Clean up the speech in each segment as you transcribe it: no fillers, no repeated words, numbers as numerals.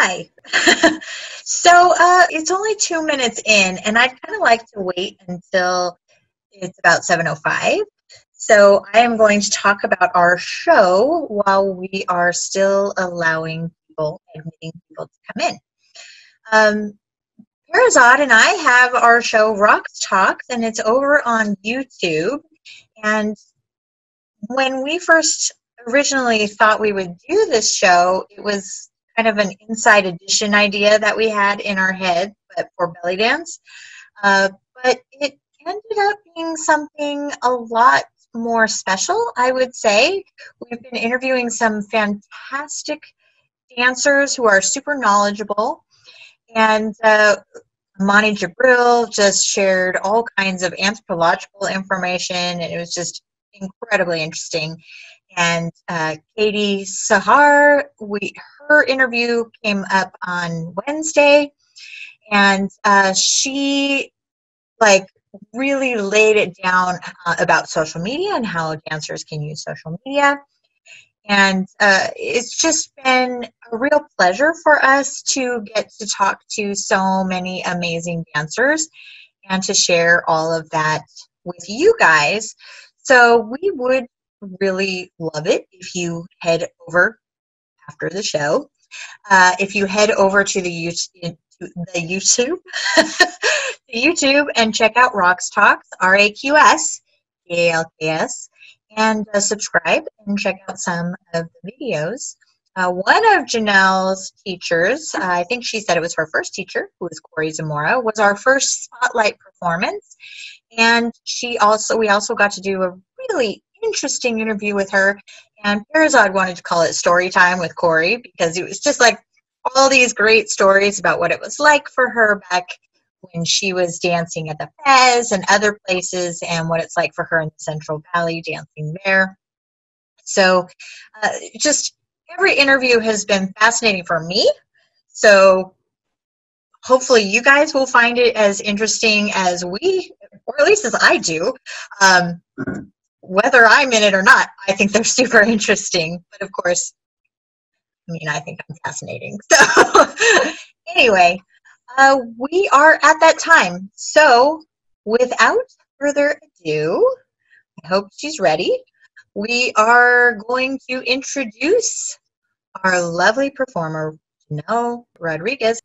Hi. So it's only 2 minutes in, and I'd kind of like to wait until it's about 7:05. So I am going to talk about our show while we are still allowing people, admitting people to come in. Parizad and I have our show Raqs Talks, and it's over on YouTube. And when we first originally thought we would do this show, it was kind of an inside edition idea that we had in our head, but for belly dance. But it ended up being something a lot more special, I would say. We've been interviewing some fantastic dancers who are super knowledgeable. And Amani Jabril just shared all kinds of anthropological information, and it was just incredibly interesting. And Katie Sahar, her interview came up on Wednesday, and she really laid it down about social media and how dancers can use social media. And it's just been a real pleasure for us to get to talk to so many amazing dancers and to share all of that with you guys. So we would really love it if you head over after the show. If you head over to the YouTube and check out Raqs Talks, RAQS, and subscribe and check out some of the videos. One of Janelle's teachers, I think she said it was her first teacher, who was Cory Zamora, was our first spotlight performance. And we also got to do a really interesting interview with her. And Parizad wanted to call it story time with Cory, because it was just all these great stories about what it was like for her back when she was dancing at the Fez and other places, and what it's like for her in the Central Valley dancing there. So just every interview has been fascinating for me. So hopefully you guys will find it as interesting as we, or at least as I do. Whether I'm in it or not, I think they're super interesting. But of course, I think I'm fascinating. So anyway, we are at that time. So without further ado, I hope she's ready. We are going to introduce our lovely performer, Janelle Rodriguez.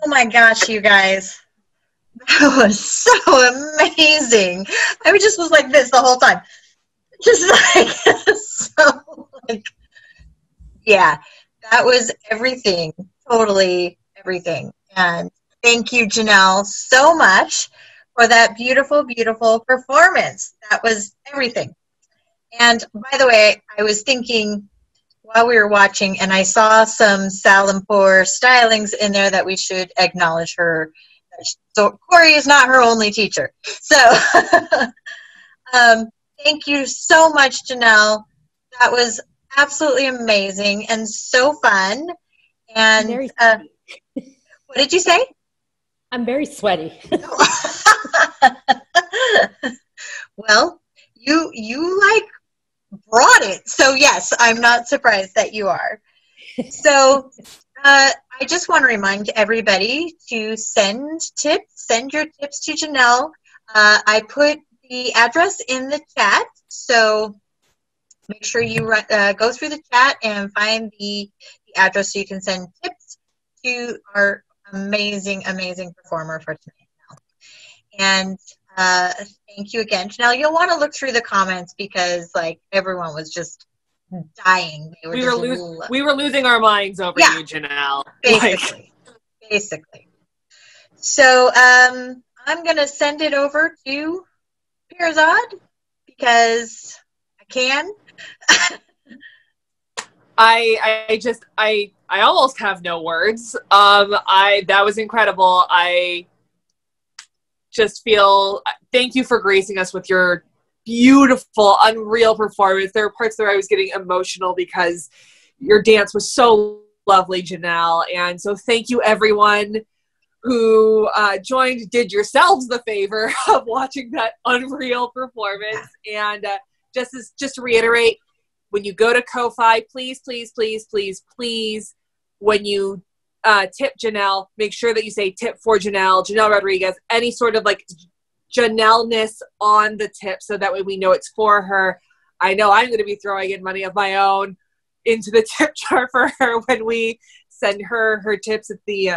Oh my gosh, you guys, that was so amazing. I just was like this the whole time. Just like, so like, yeah, that was everything, totally everything. And thank you, Janelle, so much for that beautiful, beautiful performance. That was everything. And by the way, I was thinking while we were watching, and I saw some Salimpour stylings in there that we should acknowledge her. So Cory is not her only teacher. So thank you so much, Janelle. That was absolutely amazing and so fun. And very what did you say? I'm very sweaty. Well, you like brought it. So yes, I'm not surprised that you are. So I just want to remind everybody to send your tips to Janelle. I put the address in the chat, so make sure you go through the chat and find the address so you can send tips to our amazing, amazing performer for tonight. And thank you again, Janelle. You'll want to look through the comments because, like, everyone was just dying. We were losing our minds over you, Janelle. Basically. Like. Basically. So I'm going to send it over to Parizad because I can. I almost have no words. That was incredible. I just feel, thank you for gracing us with your beautiful, unreal performance. There were parts where I was getting emotional because your dance was so lovely, Janelle. And so thank you, everyone who joined, did yourselves the favor of watching that unreal performance. And just to reiterate, when you go to Ko-Fi, please, please, please, please, please, when you tip Janelle, make sure that you say tip for Janelle, Janelle Rodriguez, any sort of like Janelle-ness on the tip so that way we know it's for her. I know I'm going to be throwing in money of my own into the tip jar for her when we send her her tips at the,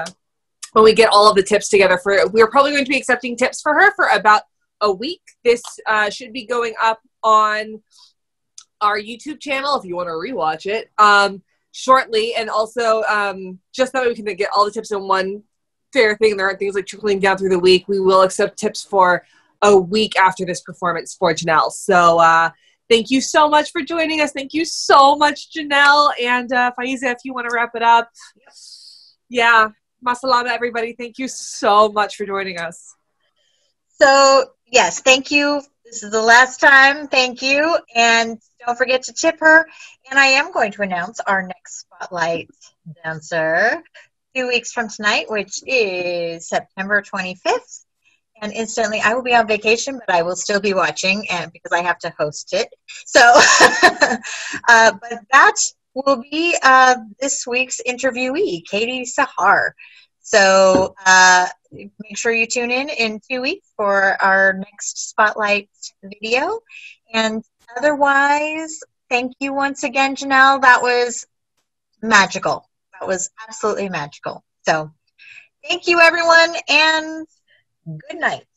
when we get all of the tips together. We're probably going to be accepting tips for her for about a week. This should be going up on our YouTube channel if you want to rewatch it shortly, and also just that way we can get all the tips in one fair thing. There aren't things like trickling down through the week. We will accept tips for a week after this performance for Janelle. So thank you so much for joining us. Thank you so much, Janelle, and Faiza, if you want to wrap it up. Yeah, masalama everybody. Thank you so much for joining us. So yes, thank you. This is the last time. Thank you. And don't forget to tip her. And I am going to announce our next Spotlight dancer 2 weeks from tonight, which is September 25th. And instantly, I will be on vacation, but I will still be watching and because I have to host it. So, but that will be this week's interviewee, Katie Sahar. So make sure you tune in 2 weeks for our next Spotlight video. And otherwise, thank you once again, Janelle. That was magical. That was absolutely magical. So thank you, everyone, and good night.